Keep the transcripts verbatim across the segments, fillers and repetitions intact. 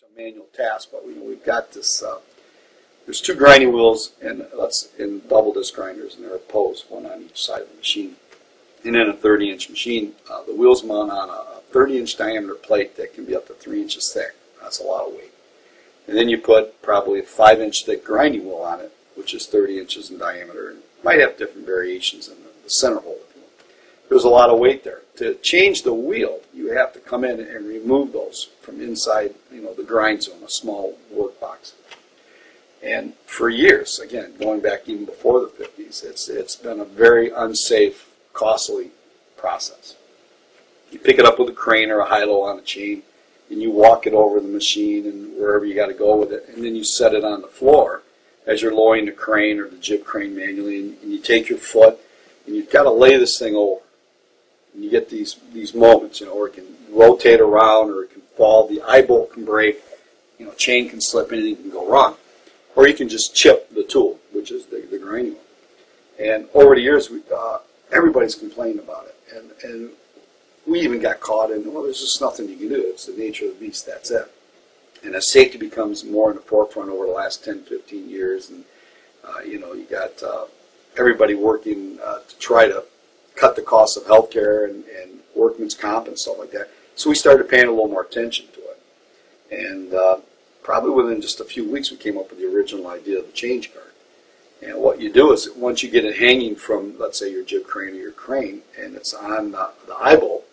such a manual task, but we, we've got this, uh, there's two grinding wheels and let's in double disc grinders, and they're opposed, one on each side of the machine. And in a thirty inch machine, uh, the wheels mount on a thirty inch diameter plate that can be up to three inches thick. That's a lot of weight. And then you put probably a five inch thick grinding wheel on it, which is thirty inches in diameter, and might have different variations in the, the center hole. There's a lot of weight there. To change the wheel, you have to come in and remove those from inside, you know, the grind zone, a small work box. And for years, again, going back even before the fifties, it's it's been a very unsafe, costly process. You pick it up with a crane or a high-low on a chain, and you walk it over the machine and wherever you got to go with it, and then you set it on the floor as you're lowering the crane or the jib crane manually, and, and you take your foot, and you've got to lay this thing over. And you get these these moments, you know, where it can rotate around, or it can fall, the eye bolt can break, you know, chain can slip, anything can go wrong. Or you can just chip the tool, which is the, the grinding one. And over the years, we, uh, everybody's complained about it. And, and we even got caught in, well, there's just nothing you can do. It's the nature of the beast, that's it. And as safety becomes more in the forefront over the last ten, fifteen years, and, uh, you know, you got uh, everybody working uh, to try to cut the cost of healthcare and, and workman's comp and stuff like that. So we started paying a little more attention to it. And uh, probably within just a few weeks, we came up with the original idea of the change guard. And what you do is, once you get it hanging from, let's say, your jib crane or your crane, and it's on the, the eye bolt,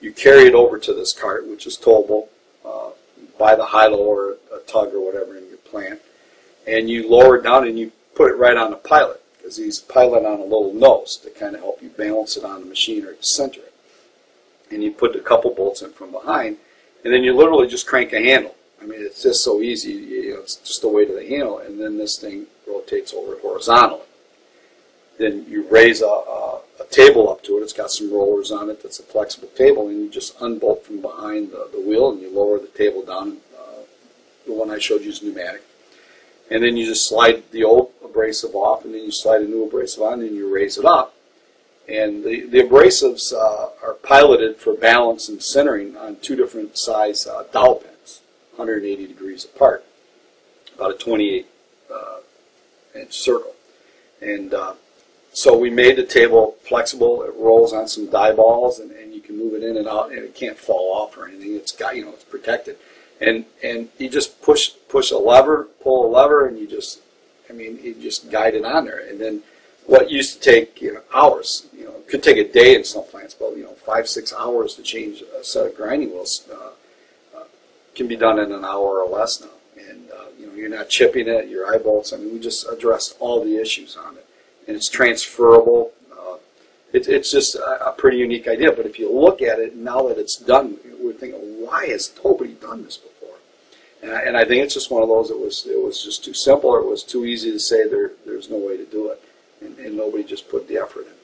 you carry it over to this cart, which is towable uh, by the high-low or a tug or whatever in your plant, and you lower it down and you put it right on the pilot. These pilot on a little nose to kind of help you balance it on the machine or to center it. And you put a couple bolts in from behind, and then you literally just crank a handle. I mean, it's just so easy, you know, it's just the weight of the handle, and then this thing rotates over horizontally. Then you raise a, a, a table up to it. It's got some rollers on it. That's a flexible table, and you just unbolt from behind the, the wheel, and you lower the table down. Uh, the one I showed you is pneumatic. And then you just slide the old abrasive off, and then you slide a new abrasive on, and you raise it up. And the, the abrasives uh, are piloted for balance and centering on two different size uh, dowel pins, one hundred eighty degrees apart, about a twenty-eight inch uh, circle. And uh, so we made the table flexible. It rolls on some die balls, and, and you can move it in and out, and it can't fall off or anything. It's got, you know, it's protected. And and you just push push a lever, pull a lever, and you just, I mean, you just guide it on there. And then what used to take, you know, hours, you know, could take a day in some plants, but, you know, five, six hours to change a set of grinding wheels uh, uh, can be done in an hour or less now. And, uh, you know, you're not chipping it, your eye bolts. I mean, we just addressed all the issues on it. And it's transferable. Uh, it, it's just a, a pretty unique idea. But if you look at it, now that it's done, we're thinking, why has nobody done this before? And I, and I think it's just one of those. It was it was just too simple. Or it was too easy to say there. There's no way to do it, and, and nobody just put the effort in.